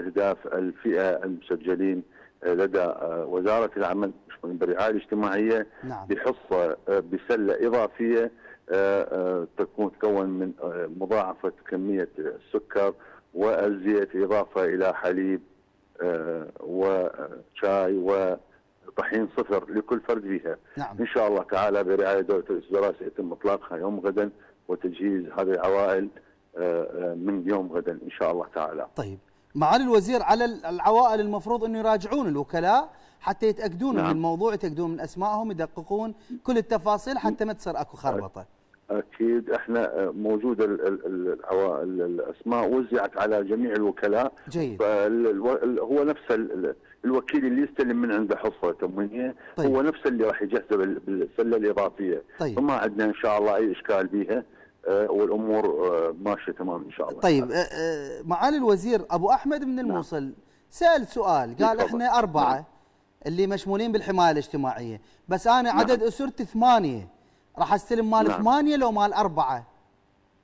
استهداف الفئة المسجلين لدى وزارة العمل بالرعاية الاجتماعية بحصة بسلة إضافية تكون من مضاعفة كمية السكر والزيت، إضافة إلى حليب وشاي وطحين صفر لكل فرد فيها. إن شاء الله تعالى برعاية دولة الوزراء سيتم إطلاقها يوم غدا وتجهيز هذه العوائل من يوم غدا إن شاء الله تعالى. طيب معالي الوزير، على العوائل المفروض أن يراجعون الوكلاء حتى يتأكدون من الموضوع، يتأكدون من أسمائهم، يدققون كل التفاصيل حتى ما تصير أكو خربطة. أكيد إحنا موجودة الأسماء وزعت على جميع الوكلاء. جيد. هو نفس الوكيل اللي يستلم من عنده حصة تموينية. طيب. هو نفسه اللي راح يجهزه بالسلة الإضافية. طيب. فما عندنا إن شاء الله أي إشكال بيها والأمور ماشية تمام إن شاء الله. طيب معالي الوزير، أبو أحمد من الموصل سأل سؤال، قال إحنا 4 اللي مشمولين بالحماية الاجتماعية، بس أنا عدد أسرتي 8، راح أستلم مال 8 لو مال 4؟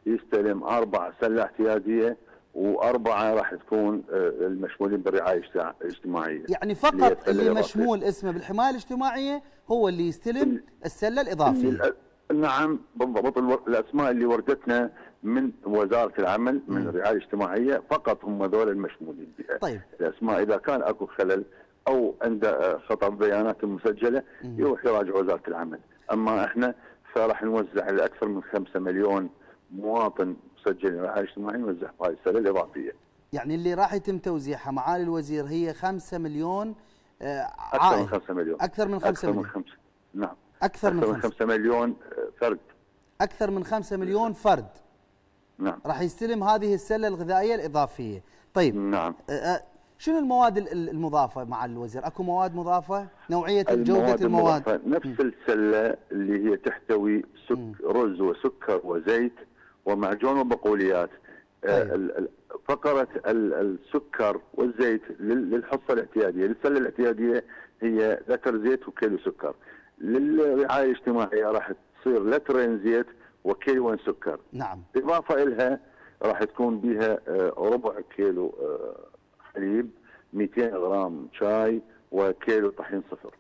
يستلم 4 سلة احتياجية و4 راح تكون المشمولين بالرعاية الاجتماعية. يعني فقط اللي مشمول اسمه بالحماية الاجتماعية هو اللي يستلم السلة الإضافية. نعم بالضبط. الأسماء اللي وردتنا من وزارة العمل من الرعاية الاجتماعية فقط هم ذول المشمولين بها. طيب. الأسماء إذا كان أكو خلل أو عند خطأ بيانات مسجلة يروح يراجع وزارة العمل. أما إحنا فراح نوزع لأكثر من 5 مليون مواطن مسجل للرعاية الاجتماعية، نوزع هاي السلة الإضافية. يعني اللي راح يتم توزيعها معالي الوزير هي 5 مليون عائلة. أكثر من 5 مليون. نعم. أكثر من 5 مليون فرد. أكثر من 5 مليون فرد. نعم. راح يستلم هذه السلة الغذائية الإضافية. طيب. نعم. شنو المواد المضافة مع الوزير؟ أكو مواد مضافة؟ نوعية جودة المواد؟ نفس السلة اللي هي تحتوي رز وسكر وزيت ومعجون وبقوليات. طيب. فقرة السكر والزيت للحصة الاعتيادية، للسلة الاعتيادية هي لتر زيت وكيلو سكر. للرعاية الاجتماعية راح تصير لترين زيت وكيلو سكر. نعم. إضافة إلها راح تكون بها 1/4 كيلو حليب، 200 غرام شاي، وكيلو طحين صفر.